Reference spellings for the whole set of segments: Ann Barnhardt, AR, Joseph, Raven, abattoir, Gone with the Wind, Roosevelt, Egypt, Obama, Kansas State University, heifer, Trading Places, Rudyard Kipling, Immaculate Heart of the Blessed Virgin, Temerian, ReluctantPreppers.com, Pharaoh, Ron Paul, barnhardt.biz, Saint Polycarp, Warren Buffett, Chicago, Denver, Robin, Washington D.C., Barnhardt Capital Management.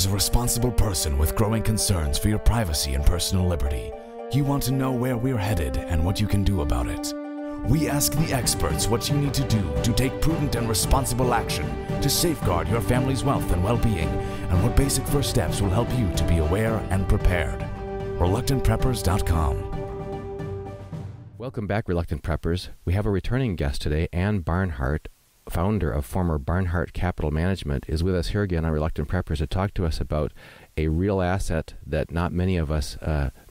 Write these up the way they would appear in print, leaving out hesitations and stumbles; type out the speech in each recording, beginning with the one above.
As a responsible person with growing concerns for your privacy and personal liberty, you want to know where we're headed and what you can do about it. We ask the experts what you need to do to take prudent and responsible action to safeguard your family's wealth and well-being, and what basic first steps will help you to be aware and prepared. ReluctantPreppers.com. Welcome back, Reluctant Preppers. We have a returning guest today, Ann Barnhardt, founder of former Barnhardt Capital Management, is with us here again on Reluctant Preppers to talk to us about a real asset that not many of us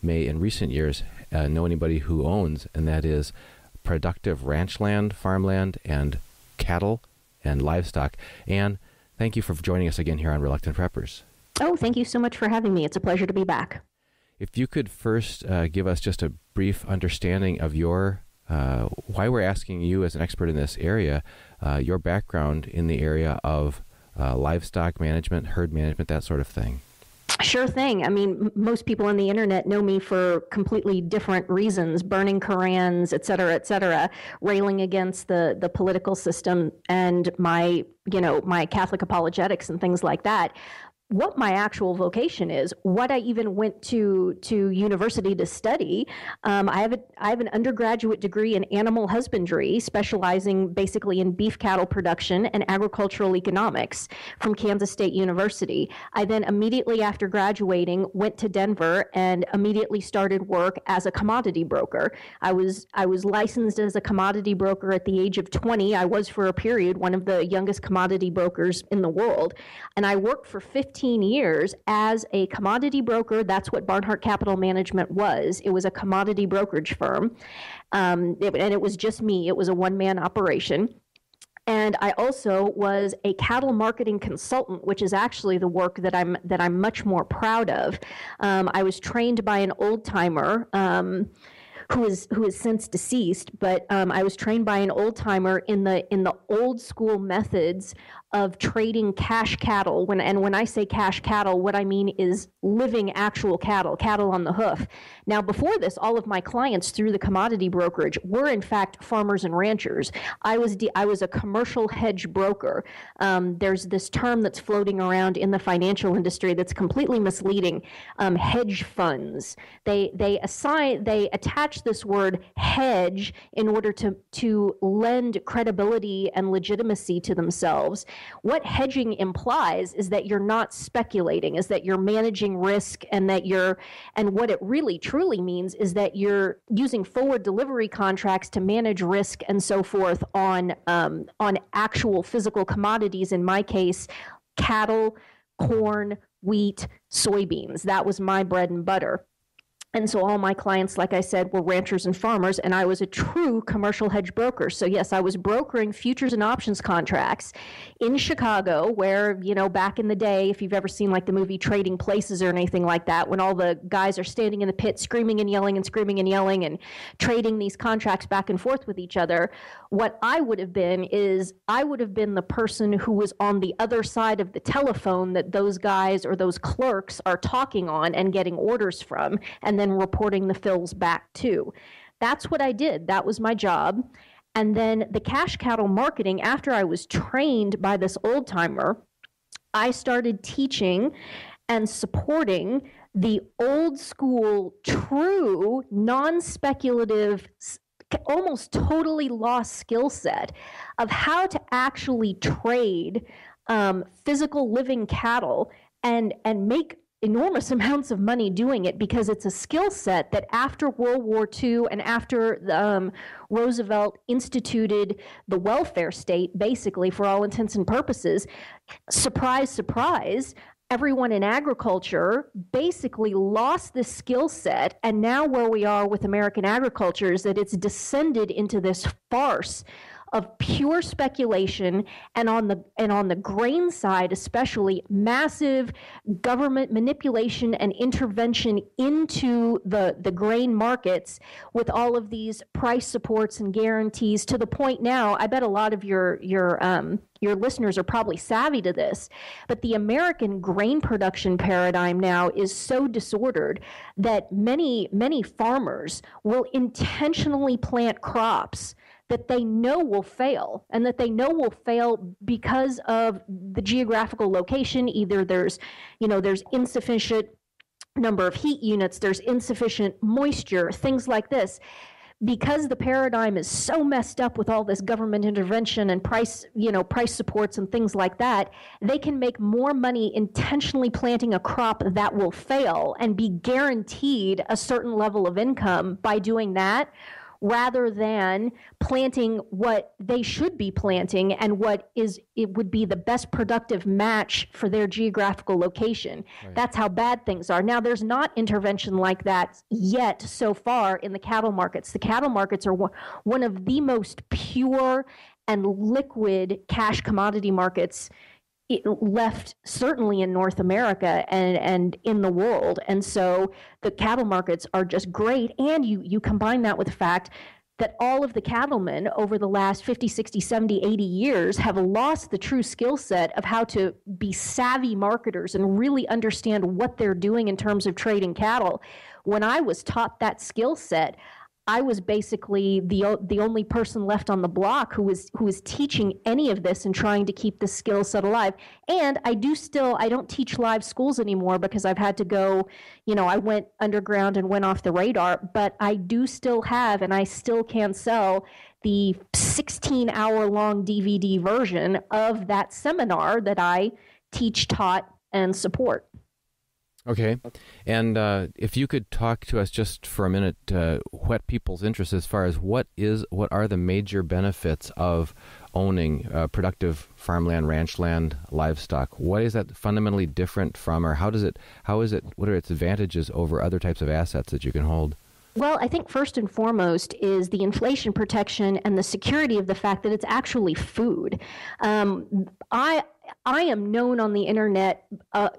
may in recent years know anybody who owns, and that is productive ranch land, farmland, and cattle and livestock. Ann, thank you for joining us again here on Reluctant Preppers. Oh, thank you so much for having me. It's a pleasure to be back. If you could first give us just a brief understanding of your why we're asking you as an expert in this area, your background in the area of livestock management, herd management, that sort of thing. Sure thing. I mean, most people on the internet know me for completely different reasons, burning Korans, et cetera, railing against the political system and my, you know, my Catholic apologetics and things like that. What my actual vocation is, what I even went to university to study. I have an undergraduate degree in animal husbandry, specializing basically in beef cattle production and agricultural economics from Kansas State University. I then immediately after graduating went to Denver and immediately started work as a commodity broker. I was licensed as a commodity broker at the age of 20. I was for a period one of the youngest commodity brokers in the world, and I worked for 15 years as a commodity broker. That's what Barnhardt Capital Management was. It was a commodity brokerage firm, and it was just me. It was a one-man operation. And I also was a cattle marketing consultant, which is actually the work that I'm much more proud of. I was trained by an old-timer who is since deceased, but I was trained by an old-timer in the old school methods of trading cash cattle. When I say cash cattle, what I mean is living actual cattle, cattle on the hoof. Now, before this, all of my clients through the commodity brokerage were in fact farmers and ranchers. I was a commercial hedge broker. There's this term that's floating around in the financial industry that's completely misleading. Hedge funds. They attach this word hedge in order to lend credibility and legitimacy to themselves. What hedging implies is that you're not speculating, is that you're managing risk, and that what it really truly means is that you're using forward delivery contracts to manage risk and so forth on actual physical commodities, in my case, cattle, corn, wheat, soybeans. That was my bread and butter. And so all my clients, like I said, were ranchers and farmers, and I was a true commercial hedge broker. So yes, I was brokering futures and options contracts in Chicago, where, you know, back in the day, if you've ever seen like the movie Trading Places or anything like that, when all the guys are standing in the pit screaming and yelling and trading these contracts back and forth with each other, what I would have been is I would have been the person who was on the other side of the telephone that those guys or those clerks are talking on and getting orders from, and then reporting the fills back too. That's what I did. That was my job. And then the cash cattle marketing, after I was trained by this old timer, I started teaching and supporting the old school, true, non-speculative, almost totally lost skill set of how to actually trade physical living cattle and make enormous amounts of money doing it, because it's a skill set that after World War II and after Roosevelt instituted the welfare state, basically, for all intents and purposes, surprise, surprise, everyone in agriculture basically lost this skill set, and now where we are with American agriculture is that it's descended into this farce of pure speculation, and on the grain side especially, massive government manipulation and intervention into the grain markets with all of these price supports and guarantees, to the point now, I bet a lot of your listeners are probably savvy to this, but the American grain production paradigm now is so disordered that many farmers will intentionally plant crops that they know will fail, and that they know will fail because of the geographical location. Either there's insufficient number of heat units, there's insufficient moisture, things like this. Because the paradigm is so messed up with all this government intervention and price supports and things like that, they can make more money intentionally planting a crop that will fail and be guaranteed a certain level of income by doing that, rather than planting what they should be planting and what is it would be the best productive match for their geographical location. Right. That's how bad things are. Now, there's not intervention like that yet so far in the cattle markets. The cattle markets are one of the most pure and liquid cash commodity markets left, certainly in North America and in the world. And so the cattle markets are just great. And you combine that with the fact that all of the cattlemen over the last 50, 60, 70, 80 years have lost the true skill set of how to be savvy marketers and really understand what they're doing in terms of trading cattle. When I was taught that skill set, I was basically the only person left on the block who was teaching any of this and trying to keep this skill set alive. And I don't teach live schools anymore because I've had to go, I went underground and went off the radar, but I do still have, and I still can sell the 16-hour-long DVD version of that seminar that I teach, taught, and support. Okay, and if you could talk to us just for a minute, whet people's interest as far as what are the major benefits of owning productive farmland, ranch land, livestock? What is that fundamentally different from, or what are its advantages over other types of assets that you can hold? Well, I think first and foremost is the inflation protection and the security of the fact that it's actually food. I am known on the internet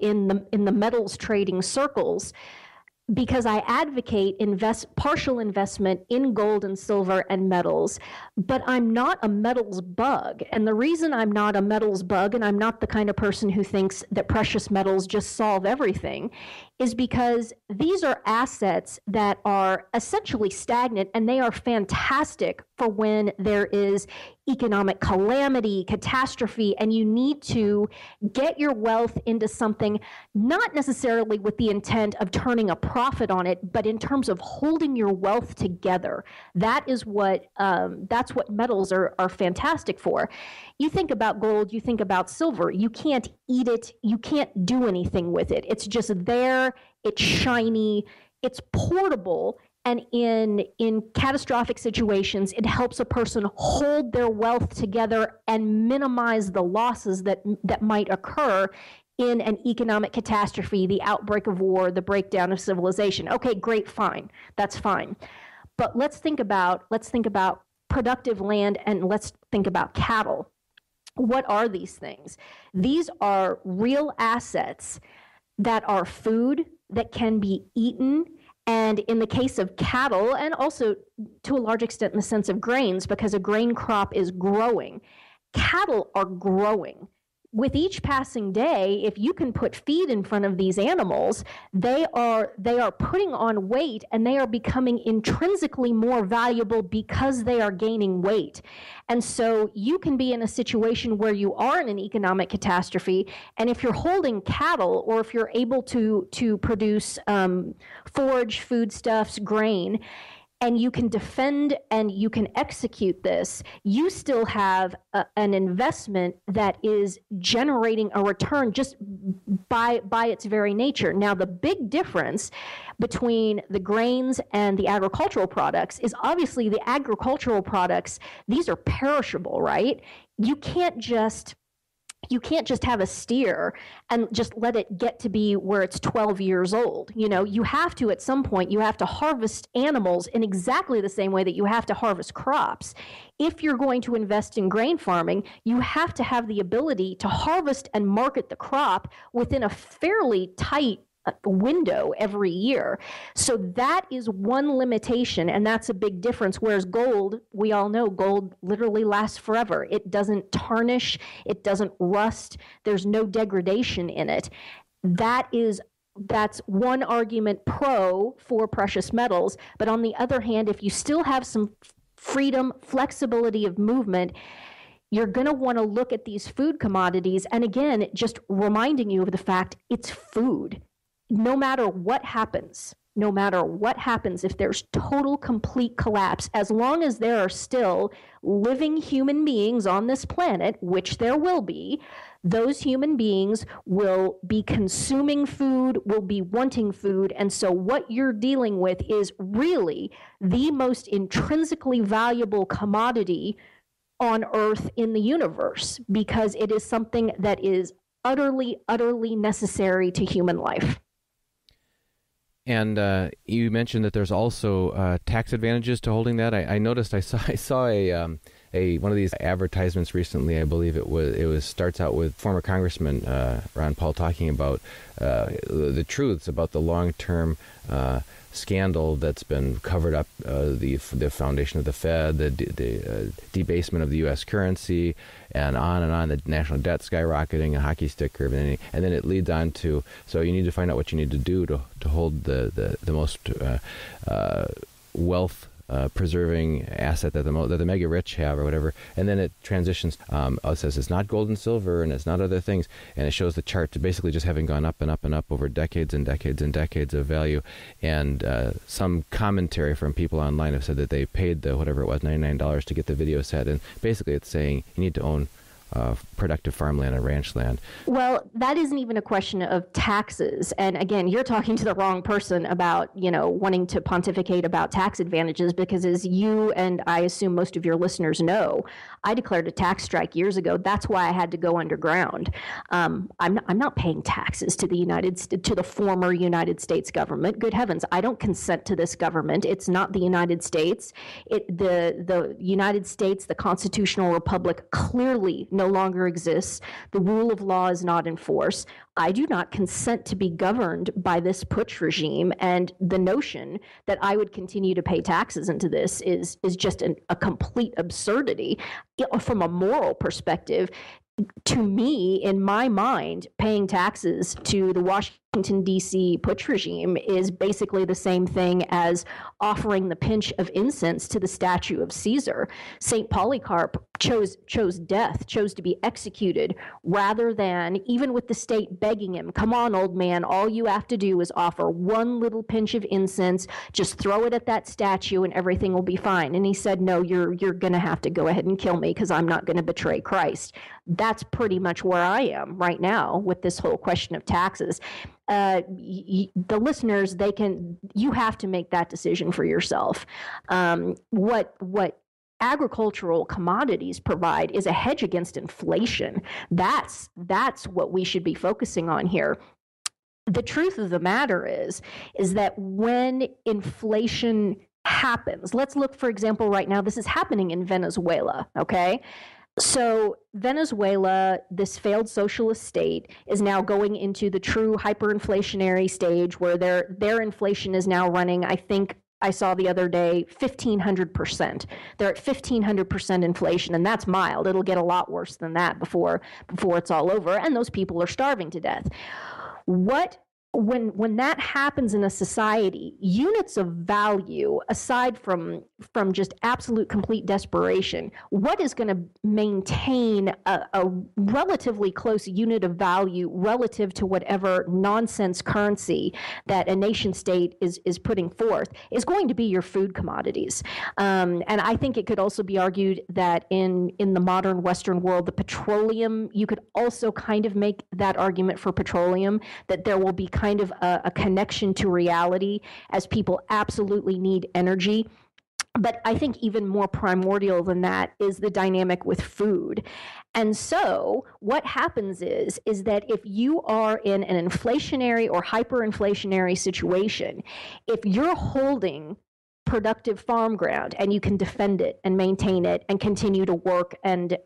in the metals trading circles because I advocate partial investment in gold and silver and metals, but I'm not a metals bug. And the reason I'm not a metals bug, and I'm not the kind of person who thinks that precious metals just solve everything, is because these are assets that are essentially stagnant, and they are fantastic for when there is economic calamity, catastrophe, and you need to get your wealth into something, not necessarily with the intent of turning a profit on it, but in terms of holding your wealth together. That is what metals are fantastic for. You think about gold, you think about silver, you can't eat it, you can't do anything with it. It's just there, it's shiny, it's portable. And in catastrophic situations, it helps a person hold their wealth together and minimize the losses that might occur in an economic catastrophe, the outbreak of war, the breakdown of civilization. Okay, great, fine. That's fine. But let's think about productive land, and let's think about cattle. What are these things? These are real assets that are food that can be eaten. And in the case of cattle, and also to a large extent in the sense of grains, because a grain crop is growing, cattle are growing. With each passing day, if you can put feed in front of these animals, they are putting on weight, and they are becoming intrinsically more valuable because they are gaining weight. And so you can be in a situation where you are in an economic catastrophe, and if you're holding cattle, or if you're able to produce forage, foodstuffs, grain, and you can defend and you can execute this, you still have an investment that is generating a return just by its very nature. Now, the big difference between the grains and the agricultural products is obviously the agricultural products, these are perishable, right? You can't just have a steer and just let it get to be where it's 12 years old. You have to, at some point, you have to harvest animals in exactly the same way that you have to harvest crops. If you're going to invest in grain farming, you have to have the ability to harvest and market the crop within a fairly tight window every year. So that is one limitation, and that's a big difference. Whereas gold, we all know gold literally lasts forever. It doesn't tarnish, it doesn't rust, there's no degradation in it. That's one argument for precious metals. But on the other hand, if you still have some freedom, flexibility of movement, you're going to want to look at these food commodities. And again, just reminding you of the fact it's food. No matter what happens, no matter what happens, if there's total, complete collapse, as long as there are still living human beings on this planet, which there will be, those human beings will be consuming food, will be wanting food. And so what you're dealing with is really the most intrinsically valuable commodity on Earth, in the universe, because it is something that is utterly, utterly necessary to human life. And you mentioned that there's also tax advantages to holding that. I noticed I saw a one of these advertisements recently. I believe it was starts out with former Congressman Ron Paul talking about the truths about the long-term scandal that's been covered up, the foundation of the Fed, the debasement of the U.S. currency, and on, the national debt skyrocketing, a hockey stick curve, and then it leads on to, so you need to find out what you need to do to hold the most wealth preserving asset that the mega rich have, or whatever, and then it transitions. It says it's not gold and silver, and it's not other things, and it shows the chart to basically just having gone up and up and up over decades and decades and decades of value. And some commentary from people online have said that they paid the whatever it was $99 to get the video set, and basically it's saying you need to own productive farmland and ranch land. Well, that isn't even a question of taxes. And again, you're talking to the wrong person about, you know, wanting to pontificate about tax advantages, because as you and I assume most of your listeners know, I declared a tax strike years ago. That's why I had to go underground. I'm not paying taxes to the former United States government. Good heavens, I don't consent to this government. It's not the United States. The United States, the constitutional republic, clearly no longer exists. The rule of law is not in force. I do not consent to be governed by this putsch regime, and the notion that I would continue to pay taxes into this is just a complete absurdity. From a moral perspective, to me, in my mind, paying taxes to the Washington, D.C. putsch regime is basically the same thing as offering the pinch of incense to the statue of Caesar. Saint Polycarp chose death, chose to be executed, rather than, even with the state begging him, come on, old man, all you have to do is offer one little pinch of incense, just throw it at that statue and everything will be fine. And he said, no, you're going to have to go ahead and kill me, because I'm not going to betray Christ. That's pretty much where I am right now with this whole question of taxes. The listeners, you have to make that decision for yourself. What agricultural commodities provide is a hedge against inflation. That's what we should be focusing on here. The truth of the matter is that when inflation happens, let's look, for example, right now, this is happening in Venezuela, okay? So Venezuela, this failed socialist state, is now going into the true hyperinflationary stage, where their inflation is now running, I think I saw the other day, 1,500%. They're at 1,500% inflation, and that's mild. It'll get a lot worse than that before it's all over, and those people are starving to death. When that happens in a society, units of value, aside from just absolute complete desperation, what is going to maintain a relatively close unit of value relative to whatever nonsense currency that a nation state is putting forth is going to be your food commodities. And I think it could also be argued that in the modern Western world, the petroleum, you could also kind of make that argument for petroleum, that there will be kind of a connection to reality, as people absolutely need energy. But I think even more primordial than that is the dynamic with food. And so what happens is that if you are in an inflationary or hyperinflationary situation, if you're holding productive farm ground and you can defend it and maintain it and continue to work and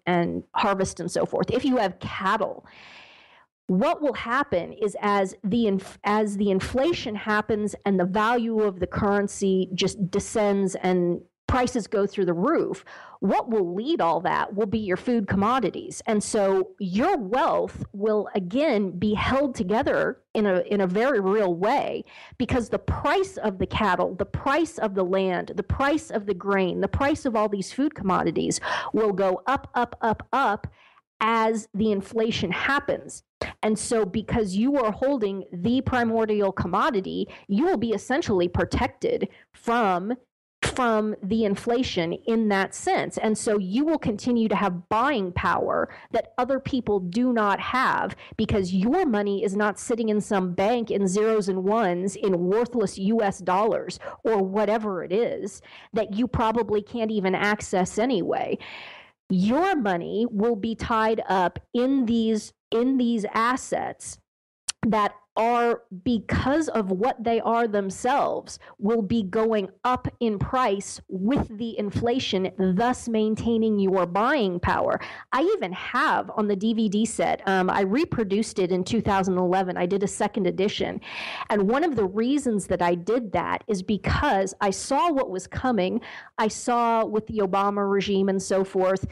harvest and so forth, if you have cattle, what will happen is as the inflation happens and the value of the currency just descends and prices go through the roof. What will lead all that will be your food commodities. And so your wealth will again be held together in a very real way, because the price of the cattle, the price of the land, the price of the grain, the price of all these food commodities will go up, up, up, up as the inflation happens. And so because you are holding the primordial commodity, you will be essentially protected from the inflation in that sense. And so you will continue to have buying power that other people do not have, because your money is not sitting in some bank in zeros and ones in worthless US dollars or whatever it is that you probably can't even access anyway. Your money will be tied up in these assets that are, because of what they are themselves, will be going up in price with the inflation, thus maintaining your buying power. I even have on the DVD set, I reproduced it in 2011. I did a second edition. And one of the reasons that I did that is because I saw what was coming. I saw with the Obama regime and so forth,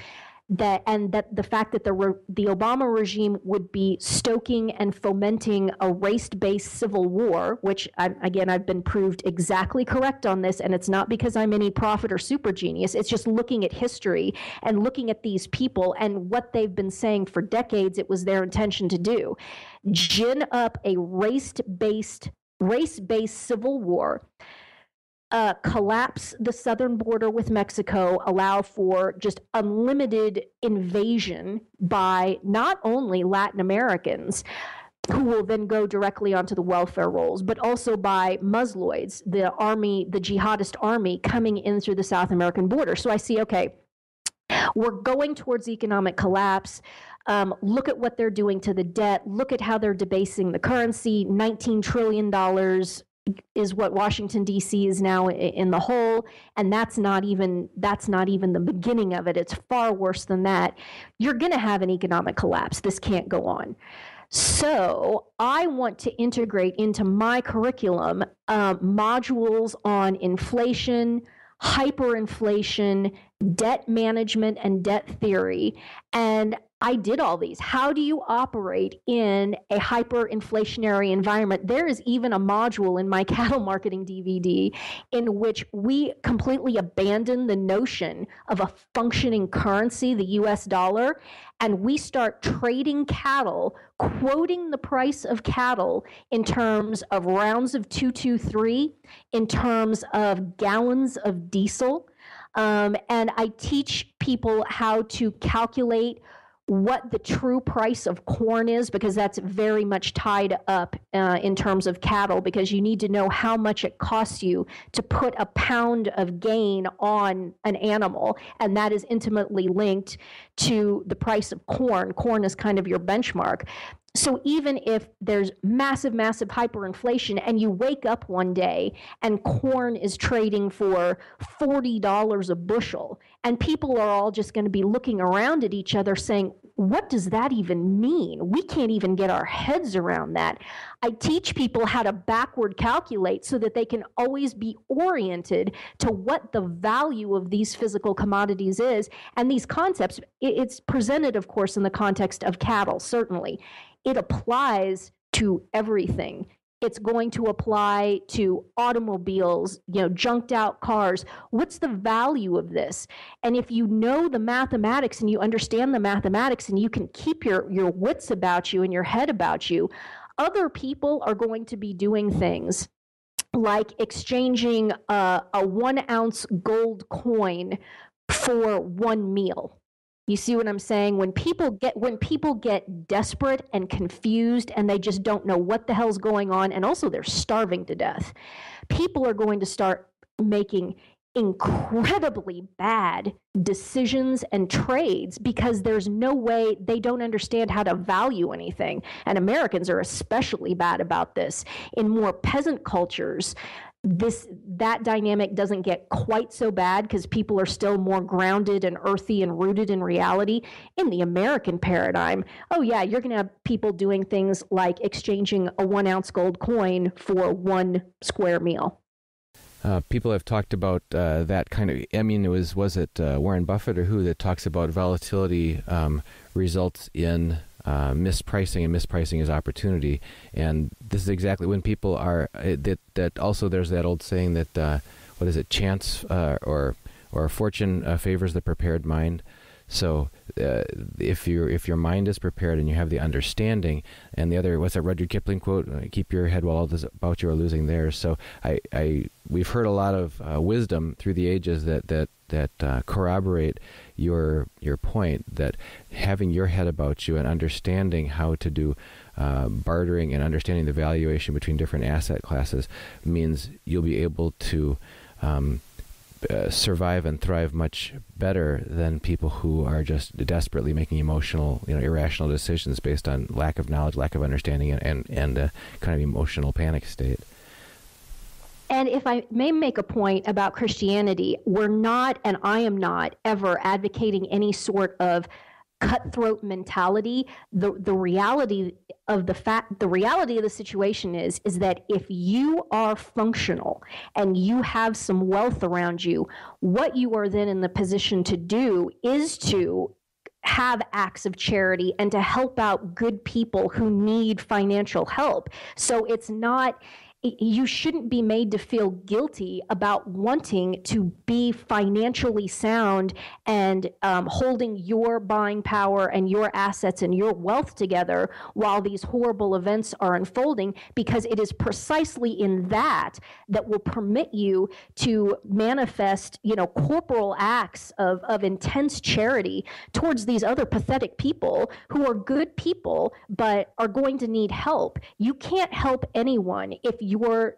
that the fact that the Obama regime would be stoking and fomenting a race-based civil war, which, I've been proved exactly correct on this, and it's not because I'm any prophet or super genius. It's just looking at history and looking at these people and what they've been saying for decades it was their intention to do. Gin up a race-based civil war. Collapse the southern border with Mexico, allow for just unlimited invasion by not only Latin Americans, who will then go directly onto the welfare rolls, but also by Musloids, the jihadist army coming in through the South American border. So I see, okay, we're going towards economic collapse. Look at what they're doing to the debt. Look at how they're debasing the currency, $19 trillion. Is what Washington D.C. is now in the hole, and that's not even the beginning of it. It's far worse than that. You're going to have an economic collapse. This can't go on. So I want to integrate into my curriculum modules on inflation, hyperinflation, debt management, and debt theory. And I did all these. How do you operate in a hyperinflationary environment? There is even a module in my cattle marketing DVD in which we completely abandon the notion of a functioning currency, the US dollar, and we start trading cattle, quoting the price of cattle in terms of rounds of 223, in terms of gallons of diesel. And I teach people how to calculate what the true price of corn is, because that's very much tied up in terms of cattle, because you need to know how much it costs you to put a pound of gain on an animal, and that is intimately linked to the price of corn. Corn is kind of your benchmark. So even if there's massive, massive hyperinflation and you wake up one day and corn is trading for $40 a bushel, and people are all just going to be looking around at each other saying, what does that even mean? We can't even get our heads around that. I teach people how to backward calculate so that they can always be oriented to what the value of these physical commodities is. And these concepts, it's presented, of course, in the context of cattle, certainly. It applies to everything. It's going to apply to automobiles, junked out cars. What's the value of this? And if you know the mathematics and you understand the mathematics and you can keep your wits about you and your head about you, other people are going to be doing things like exchanging a 1 ounce gold coin for one meal. You see what I'm saying? When people get desperate and confused and they just don't know what the hell's going on, and also they're starving to death, people are going to start making incredibly bad decisions and trades because there's no way, they don't understand how to value anything. And Americans are especially bad about this. In more peasant cultures, that dynamic doesn't get quite so bad because people are still more grounded and earthy and rooted in reality. In the American paradigm, oh yeah, you're going to have people doing things like exchanging a 1 ounce gold coin for one square meal. People have talked about that kind of, I mean, was it Warren Buffett or who that talks about volatility results in mispricing, and mispricing is opportunity. And this is exactly when people are, that also there's that old saying that, what is it, chance or fortune favors the prepared mind. So if your mind is prepared and you have the understanding, and the other, what's that Rudyard Kipling quote? Keep your head while others about you are losing theirs. So we've heard a lot of wisdom through the ages that corroborate your point that having your head about you and understanding how to do bartering and understanding the valuation between different asset classes means you'll be able to survive and thrive much better than people who are just desperately making emotional, irrational decisions based on lack of knowledge, lack of understanding, and a kind of emotional panic state. And if I may make a point about Christianity, we're not, and I am not, ever advocating any sort of cutthroat mentality. The reality of the situation is that if you are functional and you have some wealth around you, what you are then in the position to do is to have acts of charity and to help out good people who need financial help. So it's not, you shouldn't be made to feel guilty about wanting to be financially sound and holding your buying power and your assets and your wealth together while these horrible events are unfolding, because it is precisely in that will permit you to manifest, corporal acts of intense charity towards these other pathetic people who are good people but are going to need help. You can't help anyone if you're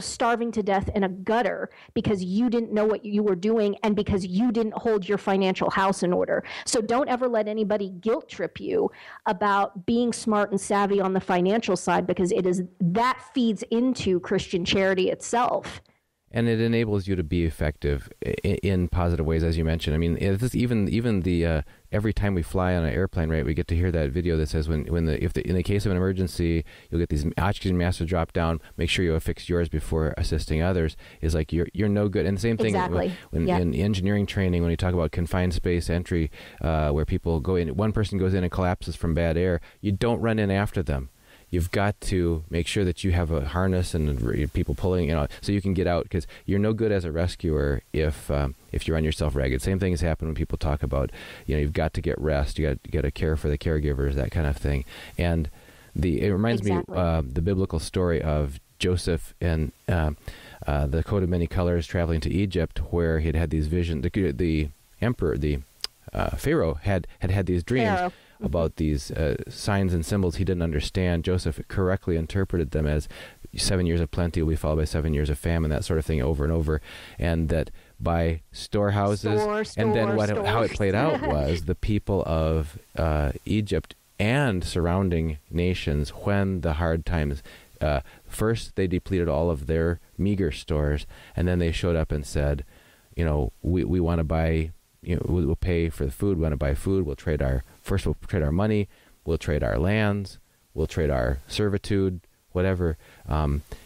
starving to death in a gutter because you didn't know what you were doing and because you didn't hold your financial house in order. So don't ever let anybody guilt trip you about being smart and savvy on the financial side, because it is that feeds into Christian charity itself. And it enables you to be effective in positive ways, as you mentioned. I mean, this even the every time we fly on an airplane, right? We get to hear that video that says if in the case of an emergency, you'll get these oxygen masks to drop down. Make sure you affix yours before assisting others. Is like you're no good. And the same thing exactly. In engineering training, when you talk about confined space entry, where people go in, one person goes in and collapses from bad air. You don't run in after them. You've got to make sure that you have a harness and people pulling, so you can get out, because you're no good as a rescuer if you run yourself ragged. Same thing has happened when people talk about, you've got to get rest, you got to get a care for the caregivers, that kind of thing. And it reminds me the biblical story of Joseph and the coat of many colors traveling to Egypt, where he'd had these visions. The emperor, the Pharaoh had these dreams. Pharaoh. About these signs and symbols he didn't understand. Joseph correctly interpreted them as 7 years of plenty will be followed by 7 years of famine, that sort of thing, over and over. And that by storehouses, how it played out was the people of Egypt and surrounding nations, when the hard times, first they depleted all of their meager stores, and then they showed up and said, we want to buy, we'll pay for the food, we want to buy food, we'll trade our money, we'll trade our lands, we'll trade our servitude, whatever.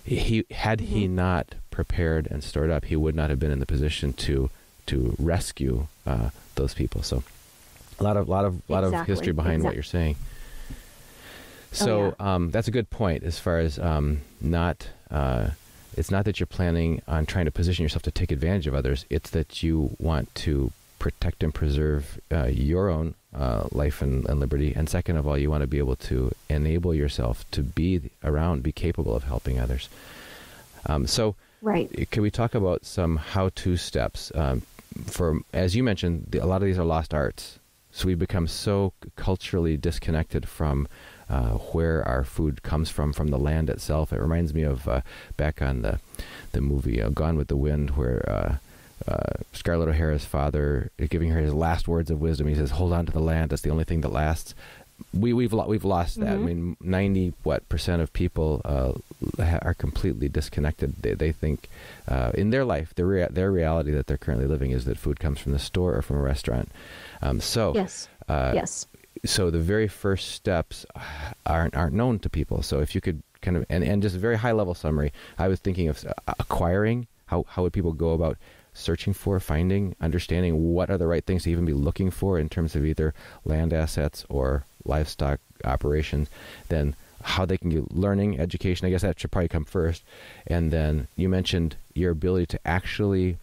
He not prepared and stored up, he would not have been in the position to rescue those people. So a lot of history behind what you're saying. So that's a good point as far as it's not that you're planning on trying to position yourself to take advantage of others. It's that you want to protect and preserve your own life and liberty. And second of all, you want to be able to enable yourself to be around, be capable of helping others. Can we talk about some how-to steps? As you mentioned, a lot of these are lost arts. So we become so culturally disconnected from where our food comes from the land itself. It reminds me of back on the movie Gone with the Wind, where Scarlett O'Hara's father is giving her his last words of wisdom. He says, "Hold on to the land. That's the only thing that lasts." We've lost that. Mm-hmm. I mean, 90% of people are completely disconnected. They think in their life, their reality that they're currently living is that food comes from the store or from a restaurant. So the very first steps aren't known to people. So if you could kind of, and just a very high level summary, I was thinking of acquiring How would people go about searching for, finding, understanding what are the right things to even be looking for in terms of either land assets or livestock operations? Then how they can get learning, education, I guess that should probably come first. And then you mentioned your ability to actually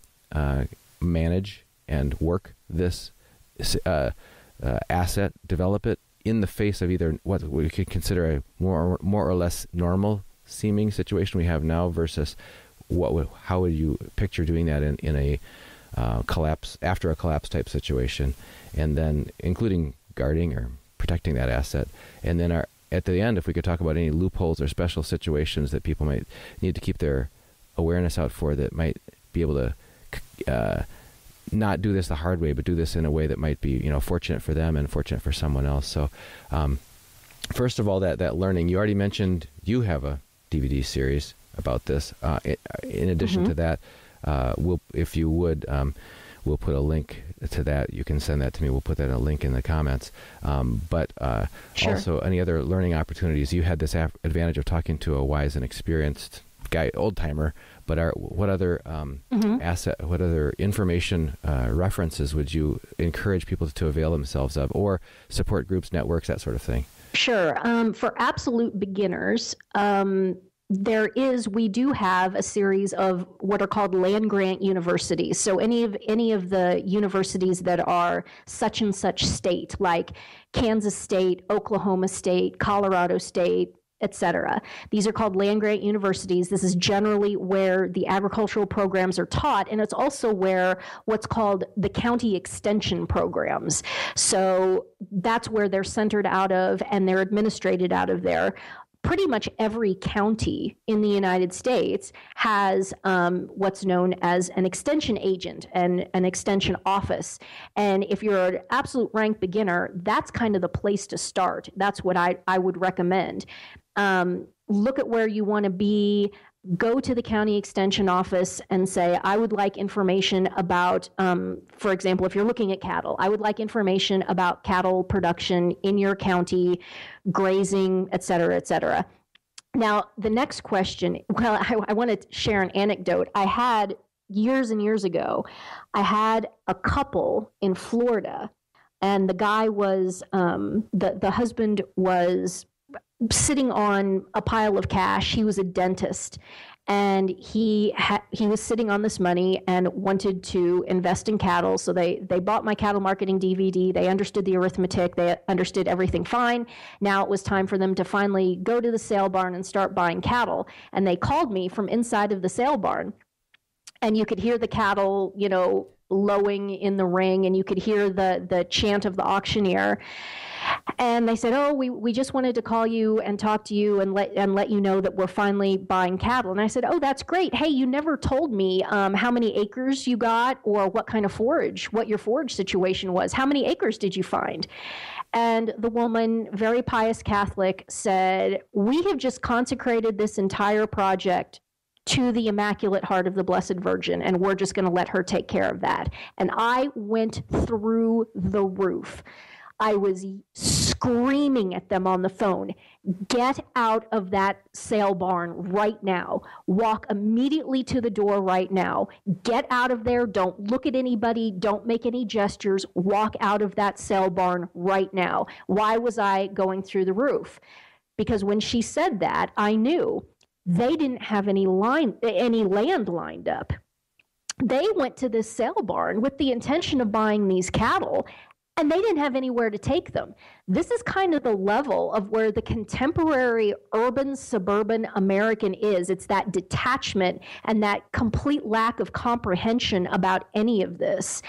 manage and work this asset, develop it in the face of either what we could consider a more or less normal seeming situation we have now versus how would you picture doing that in a collapse, after a collapse type situation, and then including guarding or protecting that asset. And then at the end, if we could talk about any loopholes or special situations that people might need to keep their awareness out for that might be able to not do this the hard way, but do this in a way that might be, you know, fortunate for them and fortunate for someone else. So first of all, that learning, you already mentioned you have a DVD series about this. In addition to that, if you would, we'll put a link to that. You can send that to me. We'll put that in a link in the comments. Sure. Also, any other learning opportunities? You had this advantage of talking to a wise and experienced guy, old timer. But what other asset, what other information references would you encourage people to avail themselves of, or support groups, networks, that sort of thing? Sure. For absolute beginners, we do have a series of what are called land grant universities. So any of the universities that are such and such state, like Kansas State, Oklahoma State, Colorado State, etc. These are called land grant universities. This is generally where the agricultural programs are taught, and it's also where what's called the county extension programs. So that's where they're centered out of, and they're administrated out of there. Pretty much every county in the United States has what's known as an extension agent and an extension office. And if you're an absolute rank beginner, that's kind of the place to start. That's what I would recommend. Look at where you want to be. Go to the county extension office and say, I would like information about, for example, if you're looking at cattle, I would like information about cattle production in your county, grazing, et cetera, et cetera. Now, the next question, well, I want to share an anecdote. I had, years and years ago, I had a couple in Florida, and the guy was, the husband was sitting on a pile of cash. He was a dentist, and he was sitting on this money and wanted to invest in cattle. So they bought my cattle marketing DVD. They understood the arithmetic. They understood everything fine. Now it was time for them to finally go to the sale barn and start buying cattle. And they called me from inside of the sale barn, and you could hear the cattle, you know, lowing in the ring, and you could hear the chant of the auctioneer. And they said, oh, we just wanted to call you and talk to you and let you know that we're finally buying cattle. And I said, oh, that's great. Hey, you never told me how many acres you got or what kind of forage, what your forage situation was. How many acres did you find? And the woman, very pious Catholic, said, we have just consecrated this entire project to the Immaculate Heart of the Blessed Virgin, and we're just going to let her take care of that. And I went through the roof. I was screaming at them on the phone, get out of that sale barn right now. Walk immediately to the door right now. Get out of there. Don't look at anybody. Don't make any gestures. Walk out of that sale barn right now. Why was I going through the roof? Because when she said that, I knew they didn't have any land lined up. They went to this sale barn with the intention of buying these cattle, and they didn't have anywhere to take them. This is kind of the level of where the contemporary urban, suburban American is. It's that detachment and that complete lack of comprehension about any of this.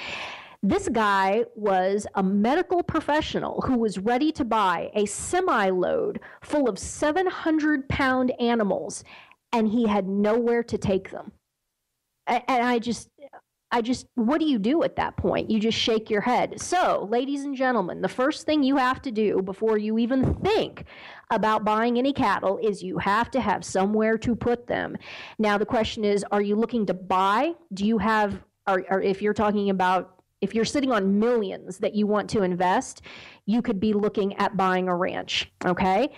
This guy was a medical professional who was ready to buy a semi-load full of 700-pound animals, and he had nowhere to take them. And I just, what do you do at that point? You just shake your head. So, ladies and gentlemen, the first thing you have to do before you even think about buying any cattle is you have to have somewhere to put them. Now, the question is, are you looking to buy? Do you have, or if you're talking about, if you're sitting on millions that you want to invest, you could be looking at buying a ranch, okay?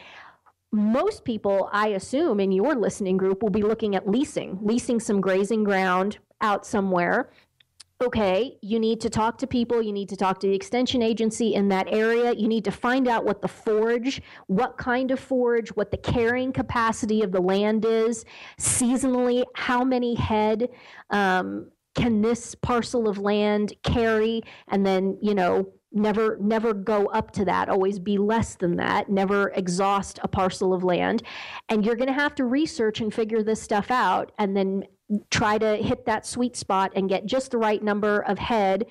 most people, I assume, in your listening group will be looking at leasing some grazing ground out somewhere. Okay, you need to talk to people, you need to talk to the extension agency in that area, you need to find out what the forage, what kind of forage, what the carrying capacity of the land is, seasonally, how many head can this parcel of land carry, and then, you know, never go up to that, always be less than that, never exhaust a parcel of land. And you're going to have to research and figure this stuff out and then try to hit that sweet spot and get just the right number of head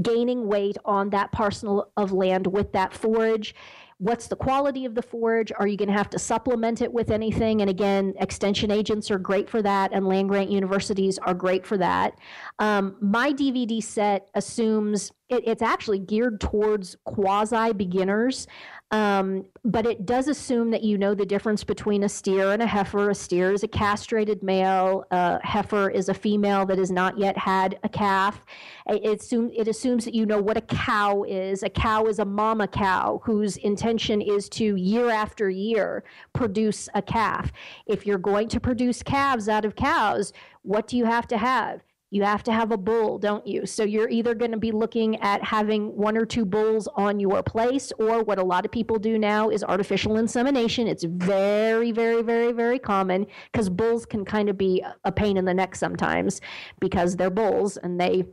gaining weight on that parcel of land with that forage. What's the quality of the forage? Are you going to have to supplement it with anything? And again, extension agents are great for that, and land-grant universities are great for that. My DVD set assumes it's actually geared towards quasi-beginners, but it does assume that you know the difference between a steer and a heifer. A steer is a castrated male. A heifer is a female that has not yet had a calf. It assumes that you know what a cow is. A cow is a mama cow whose intention is to, year after year, produce a calf. If you're going to produce calves out of cows, what do you have to have? You have to have a bull, don't you? So you're either going to be looking at having one or two bulls on your place, or what a lot of people do now is artificial insemination. It's very, very, very, very common because bulls can kind of be a pain in the neck sometimes because they're bulls and they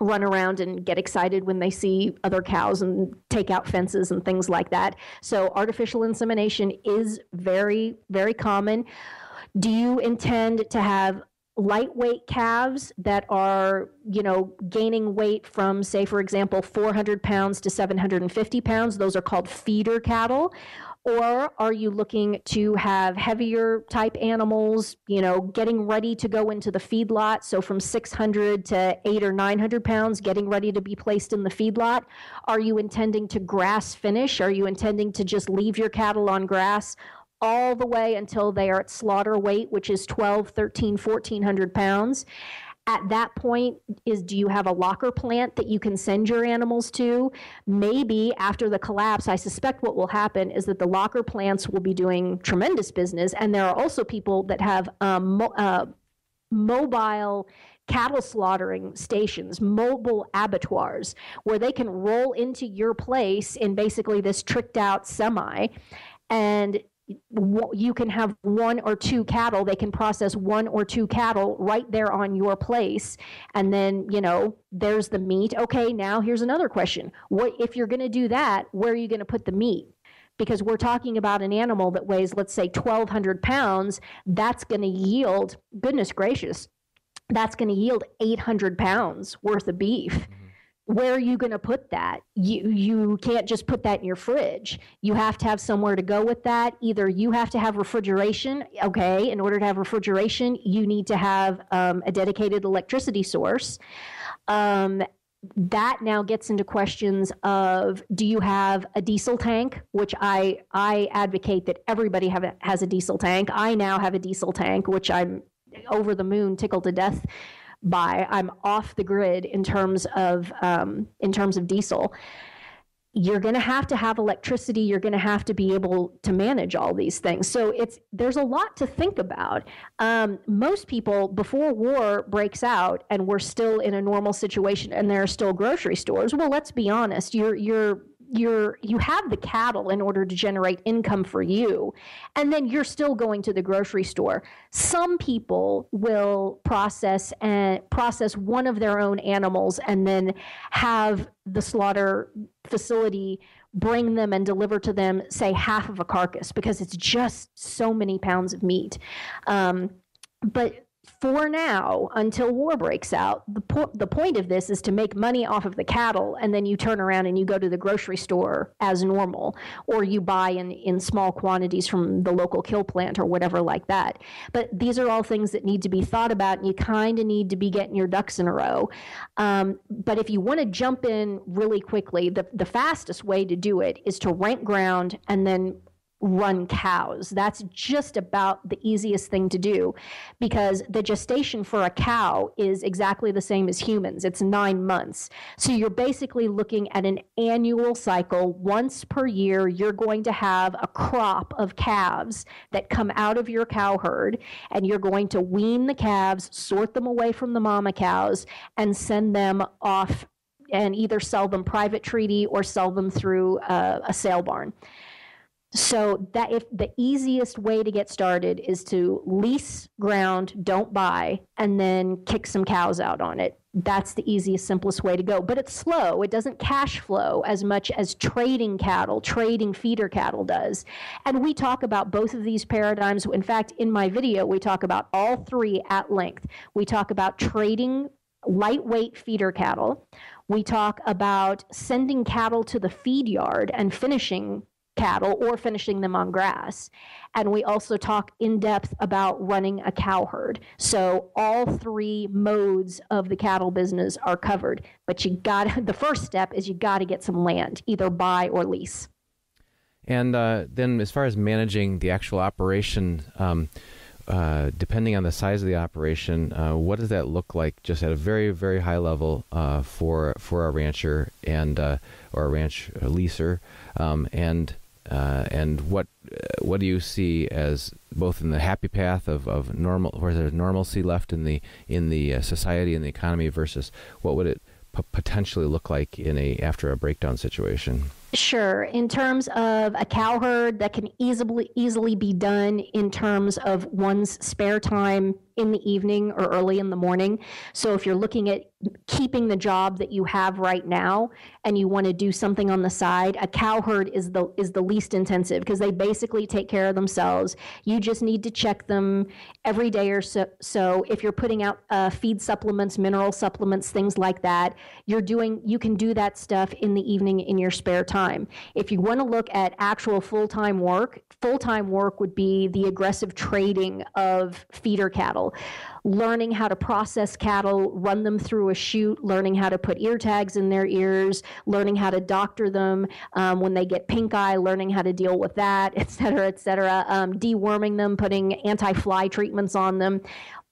run around and get excited when they see other cows and take out fences and things like that. So artificial insemination is very, very common. Do you intend to have lightweight calves that are, you know, gaining weight from, say, for example, 400 pounds to 750 pounds? Those are called feeder cattle. Or are you looking to have heavier type animals, you know, getting ready to go into the feedlot? So from 600 to 800 or 900 pounds, getting ready to be placed in the feedlot. Are you intending to grass finish? Are you intending to just leave your cattle on grass all the way until they are at slaughter weight, which is 12, 13, 1400 pounds? At that point, do you have a locker plant that you can send your animals to? Maybe after the collapse, I suspect what will happen is that the locker plants will be doing tremendous business. And there are also people that have mobile cattle slaughtering stations, mobile abattoirs, where they can roll into your place in basically this tricked out semi, and you can have one or two cattle. They can process one or two cattle right there on your place. And then, you know, there's the meat. Okay, now here's another question. What if you're going to do that, where are you going to put the meat? Because we're talking about an animal that weighs, let's say, 1,200 pounds. That's going to yield, goodness gracious, that's going to yield 800 pounds worth of beef. Mm-hmm. Where are you going to put that? You can't just put that in your fridge. You have to have somewhere to go with that. Either you have to have refrigeration. Okay, in order to have refrigeration, you need to have a dedicated electricity source. That now gets into questions of, do you have a diesel tank, which I advocate that everybody has a diesel tank. I now have a diesel tank, which I'm over the moon, tickled to death by. I'm off the grid in terms of diesel. You're going to have electricity. You're going to have to be able to manage all these things. So there's a lot to think about. Most people, before war breaks out and we're still in a normal situation and there are still grocery stores, well, let's be honest, you have the cattle in order to generate income for you, and then you're still going to the grocery store. Some people will process one of their own animals and then have the slaughter facility bring them and deliver to them, say, half of a carcass, because it's just so many pounds of meat. But for now, until war breaks out, the point of this is to make money off of the cattle, and then you turn around and you go to the grocery store as normal, or you buy in small quantities from the local kill plant or whatever like that. But these are all things that need to be thought about, and you kind of need to be getting your ducks in a row. But if you want to jump in really quickly, the fastest way to do it is to rent ground and then run cows. That's just about the easiest thing to do, because the gestation for a cow is exactly the same as humans. It's 9 months. So you're basically looking at an annual cycle. Once per year, you're going to have a crop of calves that come out of your cow herd, and you're going to wean the calves, sort them away from the mama cows, and send them off and either sell them private treaty or sell them through a sale barn. So that if the easiest way to get started is to lease ground, don't buy, and then kick some cows out on it. That's the easiest, simplest way to go. But it's slow. It doesn't cash flow as much as trading cattle, trading feeder cattle does. And we talk about both of these paradigms. In fact, in my video, we talk about all three at length. We talk about trading lightweight feeder cattle. We talk about sending cattle to the feed yard and finishing cattle or finishing them on grass. And we also talk in depth about running a cow herd. So all three modes of the cattle business are covered. But you got the first step is you got to get some land, either buy or lease. And then as far as managing the actual operation, depending on the size of the operation, what does that look like just at a very, very high level for a rancher and or a ranch leaser? And what do you see as both in the happy path of normal, where there's normalcy left in the society and the economy, versus what would it potentially look like in a after a breakdown situation? Sure. In terms of a cow herd, that can easily be done in terms of one's spare time in the evening or early in the morning. So if you're looking at keeping the job that you have right now and you want to do something on the side, a cow herd is the least intensive, because they basically take care of themselves. You just need to check them every day or so. So if you're putting out feed supplements, mineral supplements, things like that, you can do that stuff in the evening in your spare time. If you want to look at actual full-time work would be the aggressive trading of feeder cattle. Learning how to process cattle, run them through a chute, learning how to put ear tags in their ears, learning how to doctor them when they get pink eye, learning how to deal with that, et cetera, et cetera. Deworming them, putting anti-fly treatments on them,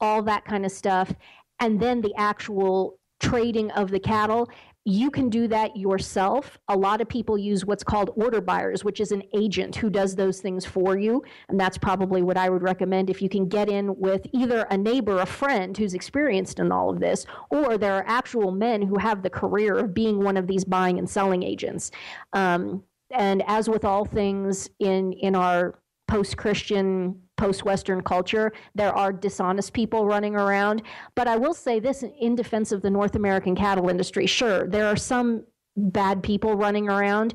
all that kind of stuff. And then the actual trading of the cattle. You can do that yourself. A lot of people use what's called order buyers, which is an agent who does those things for you. And that's probably what I would recommend if you can get in with either a neighbor, a friend who's experienced in all of this, or there are actual men who have the career of being one of these buying and selling agents. And as with all things in our post-Christian, post-Western culture, there are dishonest people running around. But I will say this in defense of the North American cattle industry. Sure, there are some bad people running around.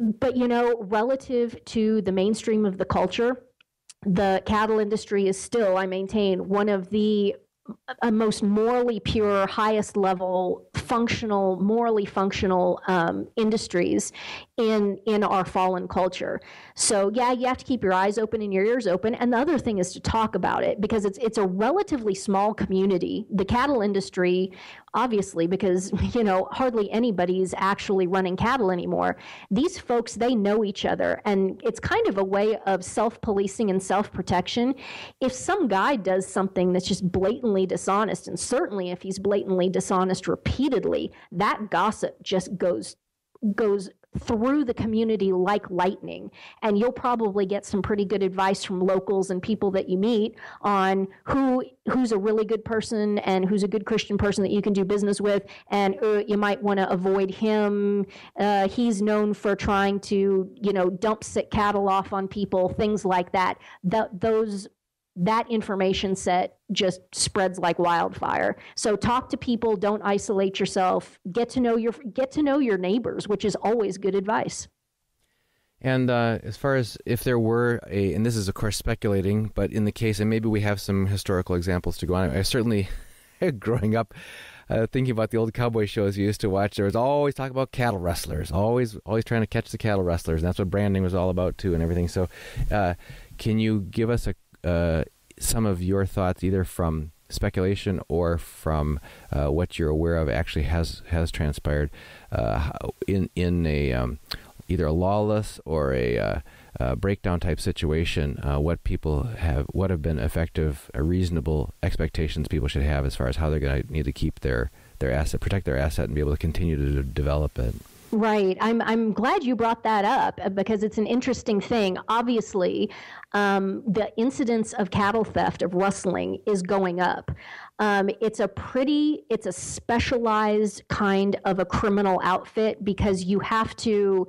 But, you know, relative to the mainstream of the culture, the cattle industry is still, I maintain, one of the most morally pure, highest level, functional, morally functional industries in our fallen culture. So yeah, you have to keep your eyes open and your ears open. And the other thing is to talk about it, because it's a relatively small community. The cattle industry, obviously, because you know hardly anybody's actually running cattle anymore. These folks, they know each other, and it's kind of a way of self-policing and self-protection. If some guy does something that's just blatantly dishonest, and certainly if he's blatantly dishonest repeatedly, that gossip just goes through the community like lightning. And you'll probably get some pretty good advice from locals and people that you meet on who's a really good person and who's a good Christian person that you can do business with, and you might want to avoid him. He's known for trying to, you know, dump sick cattle off on people, things like that. That information set just spreads like wildfire. So talk to people, don't isolate yourself, get to know your neighbors, which is always good advice. And as far as if there were a, and this is of course speculating, but in the case, and maybe we have some historical examples to go on. I certainly, growing up, thinking about the old cowboy shows you used to watch, there was always talk about cattle rustlers, always trying to catch the cattle rustlers, and that's what branding was all about too and everything. So can you give us some of your thoughts, either from speculation or from what you're aware of actually has transpired in a either a lawless or a breakdown type situation, what people have, what have been effective, reasonable expectations people should have as far as how they're going to need to keep their asset, protect their asset, and be able to continue to develop it. Right. I'm glad you brought that up because it's an interesting thing. Obviously, the incidence of cattle theft, of rustling, is going up. It's a specialized kind of a criminal outfit because you have to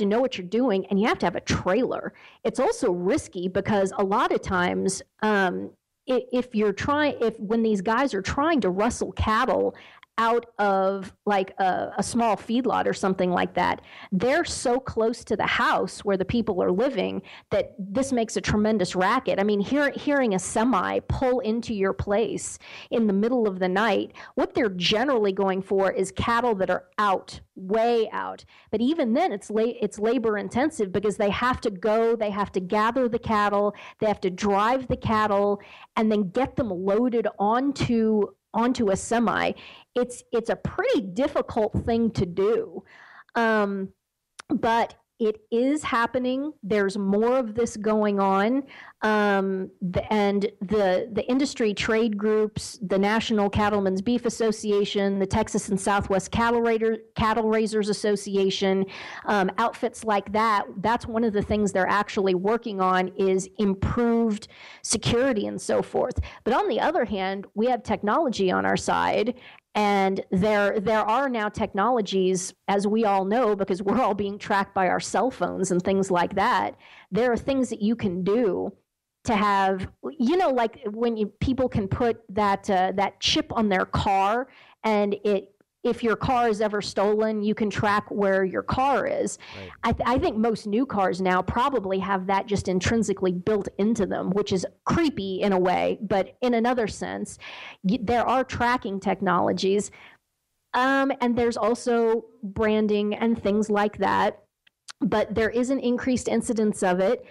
know what you're doing and you have to have a trailer. It's also risky because a lot of times, when these guys are trying to rustle cattle out of like a small feedlot or something like that, they're so close to the house where the people are living that this makes a tremendous racket. I mean, hearing a semi pull into your place in the middle of the night, what they're generally going for is cattle that are out, way out. But even then, it's labor intensive because they have to gather the cattle, they have to drive the cattle, and then get them loaded onto a semi. It's a pretty difficult thing to do, but it is happening. There's more of this going on, and the industry trade groups, the National Cattlemen's Beef Association, the Texas and Southwest Cattle Raisers Association, outfits like that. That's one of the things they're actually working on is improved security and so forth. But on the other hand, we have technology on our side. And there are now technologies, as we all know, because we're all being tracked by our cell phones and things like that. There are things that you can do to have, like when people can put that chip on their car, and if your car is ever stolen, you can track where your car is. Right. I think most new cars now probably have that just intrinsically built into them, which is creepy in a way, but in another sense, there are tracking technologies. And there's also branding and things like that. But there is an increased incidence of it,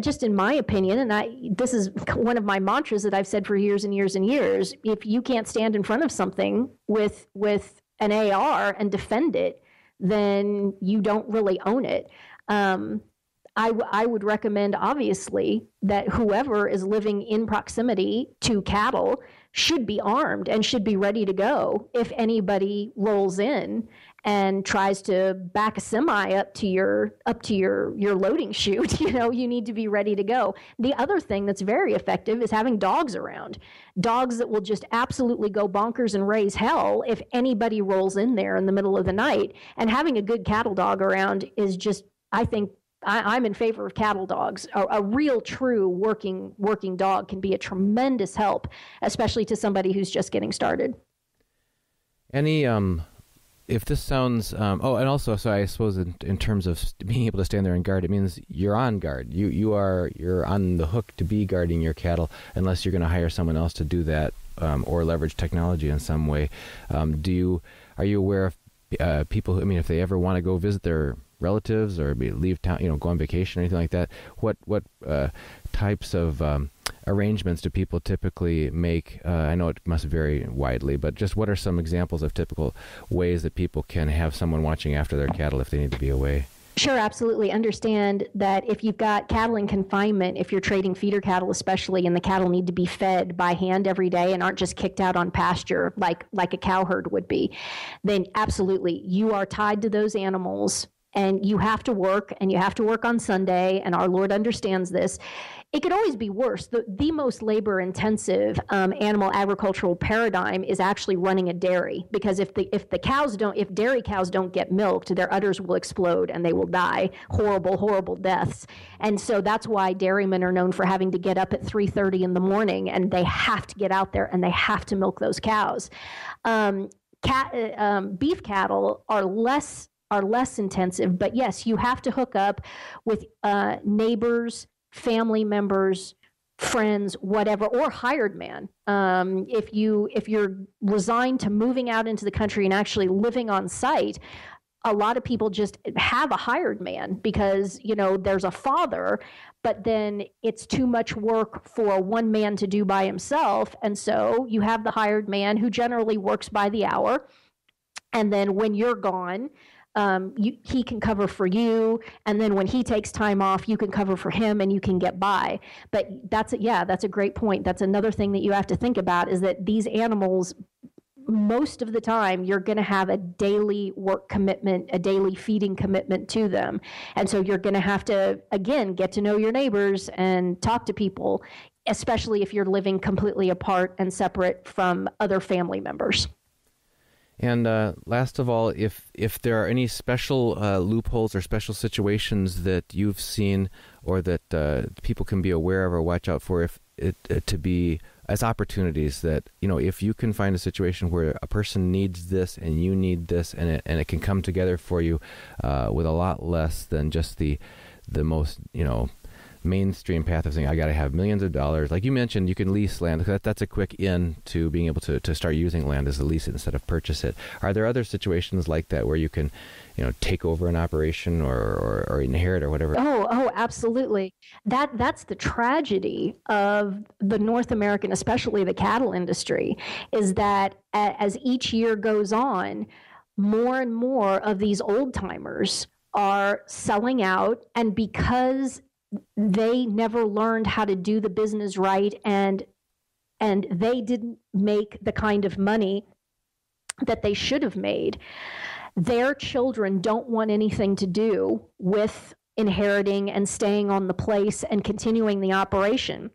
just in my opinion. And this is one of my mantras that I've said for years and years and years. If you can't stand in front of something with an AR and defend it, then you don't really own it. I would recommend, obviously, that whoever is living in proximity to cattle should be armed and should be ready to go if anybody rolls in and tries to back a semi up to your loading chute. You need to be ready to go. The other thing that's very effective is having dogs around. Dogs that will just absolutely go bonkers and raise hell if anybody rolls in there in the middle of the night. And having a good cattle dog around is just, I think, I'm in favor of cattle dogs. A real, true working dog can be a tremendous help, especially to somebody who's just getting started. If this sounds, and also, so I suppose in terms of being able to stand there and guard, it means you're on guard. You're on the hook to be guarding your cattle, unless you're going to hire someone else to do that, or leverage technology in some way. Are you aware of people who, if they ever want to go visit their relatives or leave town, go on vacation or anything like that, what types of arrangements do people typically make? I know it must vary widely, but just what are some examples of typical ways that people can have someone watching after their cattle if they need to be away? Sure, absolutely. Understand that if you've got cattle in confinement, if you're trading feeder cattle especially, and the cattle need to be fed by hand every day and aren't just kicked out on pasture like a cow herd would be, then absolutely, you are tied to those animals. And you have to work, on Sunday, and our Lord understands this. It could always be worse. The most labor-intensive animal agricultural paradigm is actually running a dairy, because if dairy cows don't get milked, their udders will explode and they will die horrible, horrible deaths. And so that's why dairymen are known for having to get up at 3:30 in the morning, and they have to get out there and they have to milk those cows. Beef cattle are less intensive, but yes, you have to hook up with neighbors, family members, friends, whatever, or hired man. If you're resigned to moving out into the country and actually living on site, a lot of people just have a hired man because, there's a father, but then it's too much work for one man to do by himself. And so you have the hired man who generally works by the hour. And then when you're gone, he can cover for you, and then when he takes time off, you can cover for him and you can get by. But that's a great point. That's another thing that you have to think about, is that these animals, most of the time, you're going to have a daily work commitment, a daily feeding commitment to them. And so you're going to have to, again, get to know your neighbors and talk to people, especially if you're living completely apart and separate from other family members. And last of all, if there are any special loopholes or special situations that you've seen, or that people can be aware of or watch out for, if it to be as opportunities that, you know, if you can find a situation where a person needs this and you need this, and it can come together for you with a lot less than just the most, you know, mainstream path of saying, I got to have millions of dollars. Like you mentioned, you can lease land. That's a quick in to being able to start using land, is to lease it instead of purchase it. Are there other situations like that where you can, you know, take over an operation or inherit or whatever? Oh, absolutely. That's the tragedy of the North American, especially the cattle industry, is that as each year goes on, more and more of these old timers are selling out, and because they never learned how to do the business right, and they didn't make the kind of money that they should have made, their children don't want anything to do with inheriting and staying on the place and continuing the operation.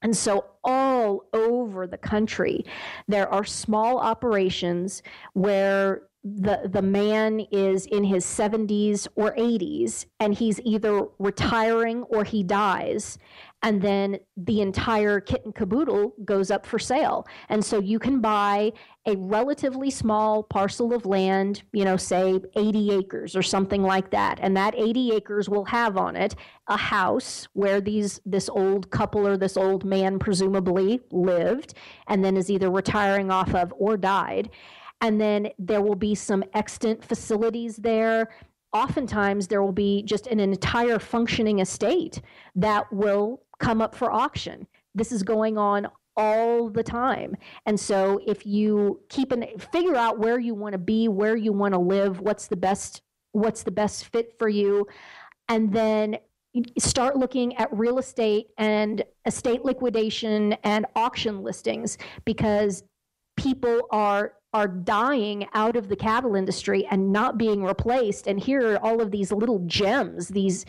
And so all over the country, there are small operations where the man is in his 70s or 80s, and he's either retiring or he dies, and then the entire kit and caboodle goes up for sale. And so you can buy a relatively small parcel of land, you know, say 80 acres or something like that, and that 80 acres will have on it a house where this old couple or this old man presumably lived, and then is either retiring off of or died. And then there will be some extant facilities there. Oftentimes, there will be just an entire functioning estate that will come up for auction. This is going on all the time. And so if you figure out where you want to be, where you want to live, what's the best fit for you, and then start looking at real estate and estate liquidation and auction listings, because people are dying out of the cattle industry and not being replaced. And here are all of these little gems, these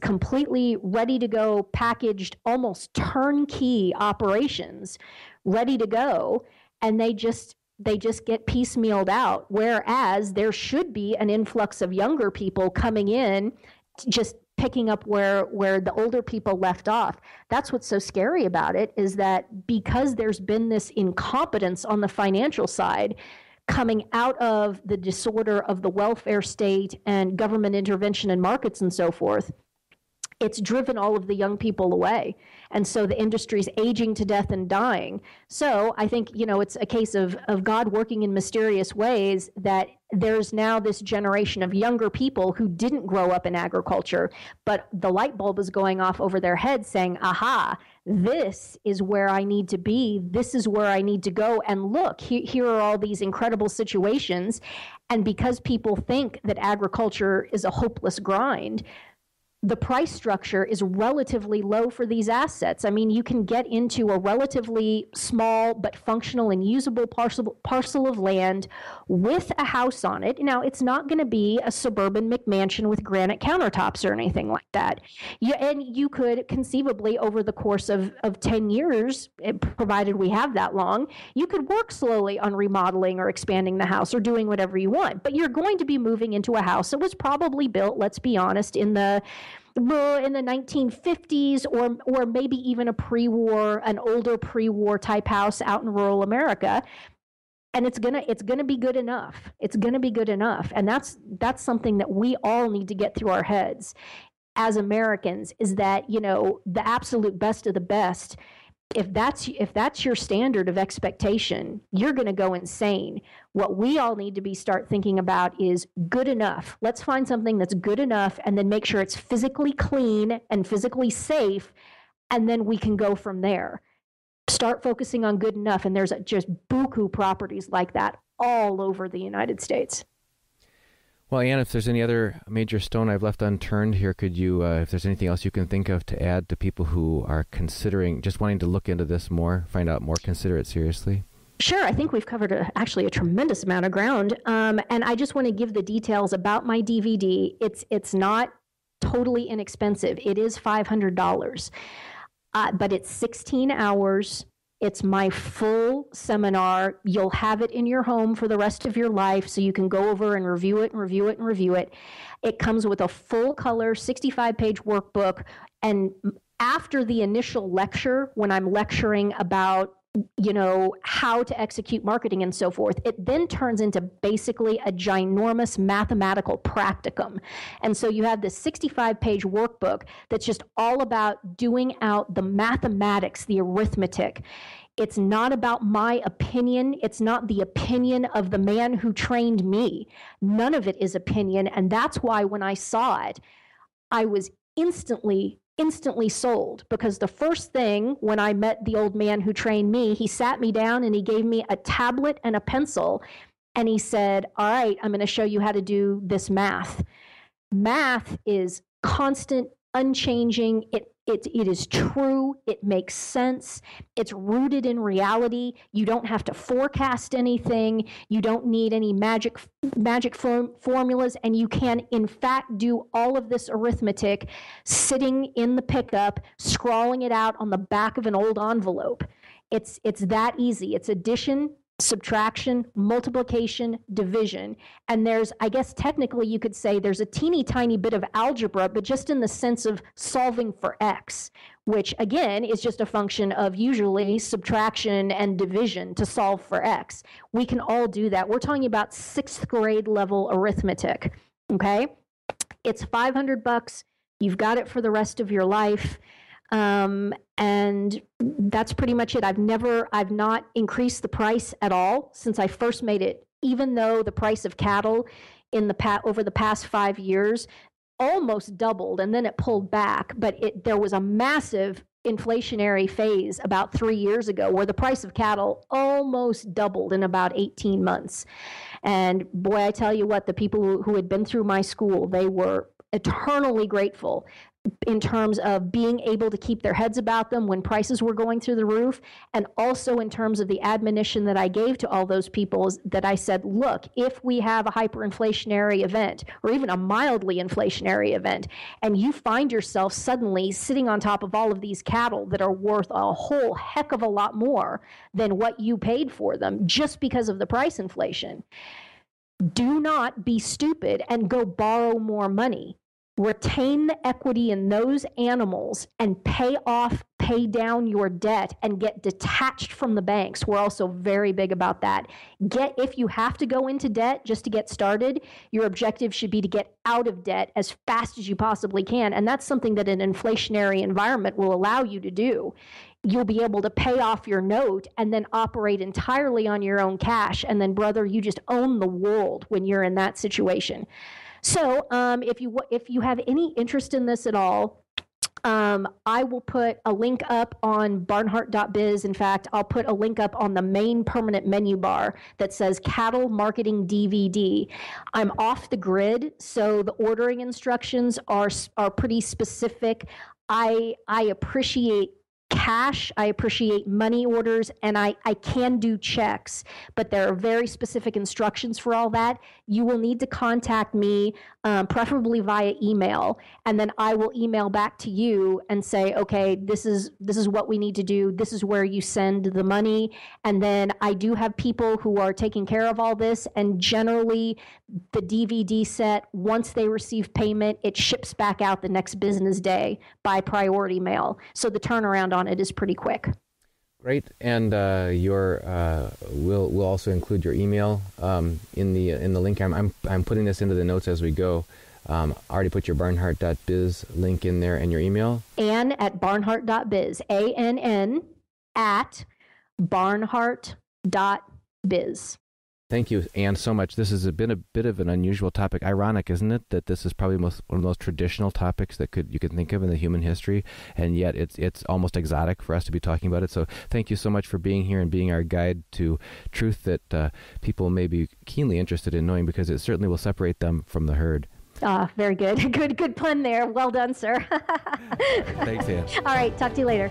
completely ready-to-go, packaged, almost turnkey operations, ready to go, and they just get piecemealed out, whereas there should be an influx of younger people coming in, just picking up where the older people left off. That's what's so scary about it, is that because there's been this incompetence on the financial side coming out of the disorder of the welfare state and government intervention in markets and so forth, it's driven all of the young people away. And so the industry's aging to death and dying. So I think, you know, it's a case of God working in mysterious ways, that there's now this generation of younger people who didn't grow up in agriculture, but the light bulb is going off over their heads saying, aha, this is where I need to be. This is where I need to go. And look, here are all these incredible situations. And because people think that agriculture is a hopeless grind, the price structure is relatively low for these assets. I mean, you can get into a relatively small but functional and usable parcel of land with a house on it. Now, it's not going to be a suburban McMansion with granite countertops or anything like that. And you could conceivably, over the course of 10 years, provided we have that long, you could work slowly on remodeling or expanding the house or doing whatever you want. But you're going to be moving into a house that was probably built, let's be honest, in the 1950s, or maybe even an older pre-war type house out in rural America, and it's gonna be good enough. It's gonna be good enough, and that's something that we all need to get through our heads as Americans, is that, you know, the absolute best of the best. If that's your standard of expectation, you're going to go insane. What we all need to start thinking about is good enough. Let's find something that's good enough, and then make sure it's physically clean and physically safe, and then we can go from there. Start focusing on good enough, and there's just buku properties like that all over the United States. Well, Ann, if there's any other major stone I've left unturned here, could you, if there's anything else you can think of to add to people who are considering, just wanting to look into this more, find out more, consider it seriously? Sure. I think we've covered actually a tremendous amount of ground. And I just want to give the details about my DVD. It's not totally inexpensive. It is $500, but it's 16 hours. It's my full seminar. You'll have it in your home for the rest of your life, so you can go over and review it and review it and review it. It comes with a full-color 65-page workbook. And after the initial lecture, when I'm lecturing about, you know, how to execute marketing and so forth, it then turns into basically a ginormous mathematical practicum. And so you have this 65-page workbook that's just all about doing out the mathematics, the arithmetic. It's not about my opinion. It's not the opinion of the man who trained me. None of it is opinion. And that's why when I saw it, I was instantly sold, because the first thing when I met the old man who trained me, he sat me down and he gave me a tablet and a pencil and he said, all right, I'm going to show you how to do this math. Math is constant, unchanging. It is true. It makes sense. It's rooted in reality. You don't have to forecast anything. You don't need any magic formulas. And you can, in fact, do all of this arithmetic sitting in the pickup, scrawling it out on the back of an old envelope. It's that easy. It's addition, subtraction, multiplication, division. And there's, I guess technically you could say there's a teeny tiny bit of algebra, but just in the sense of solving for X, which again is just a function of usually subtraction and division to solve for X. We can all do that. We're talking about 6th grade level arithmetic. Okay. It's $500. You've got it for the rest of your life. And that's pretty much it. I've not increased the price at all since I first made it, even though the price of cattle in the over the past 5 years almost doubled and then it pulled back. But there was a massive inflationary phase about 3 years ago where the price of cattle almost doubled in about 18 months. And boy, I tell you what, the people who had been through my school, they were eternally grateful in terms of being able to keep their heads about them when prices were going through the roof, and also in terms of the admonition that I gave to all those people that I said, look, if we have a hyperinflationary event or even a mildly inflationary event, and you find yourself suddenly sitting on top of all of these cattle that are worth a whole heck of a lot more than what you paid for them just because of the price inflation, do not be stupid and go borrow more money. Retain the equity in those animals and pay down your debt and get detached from the banks. We're also very big about that. If you have to go into debt just to get started, your objective should be to get out of debt as fast as you possibly can. And that's something that an inflationary environment will allow you to do. You'll be able to pay off your note and then operate entirely on your own cash. And then, brother, you just own the world when you're in that situation. So if you have any interest in this at all, I will put a link up on barnhardt.biz. In fact, I'll put a link up on the main permanent menu bar that says Cattle Marketing DVD. I'm off the grid, so the ordering instructions are pretty specific. I appreciate cash, I appreciate money orders, and I can do checks, but there are very specific instructions for all that. You will need to contact me, preferably via email, and then I will email back to you and say, okay, this is what we need to do. This is where you send the money. And then I do have people who are taking care of all this, and generally the DVD set, once they receive payment, it ships back out the next business day by priority mail. So the turnaround on it is pretty quick. Great, and we'll also include your email in the link. I'm putting this into the notes as we go. I already put your barnhardt.biz link in there and your email. Ann@barnhardt.biz. ANN@barnhardt.biz. Thank you, Ann, so much. This has been a bit of an unusual topic. Ironic, isn't it, that this is probably one of the most traditional topics that you can think of in the human history, and yet it's almost exotic for us to be talking about it. So thank you so much for being here and being our guide to truth that people may be keenly interested in knowing, because it certainly will separate them from the herd. Very good. Good pun there. Well done, sir. Thanks, Ann. All right. Talk to you later.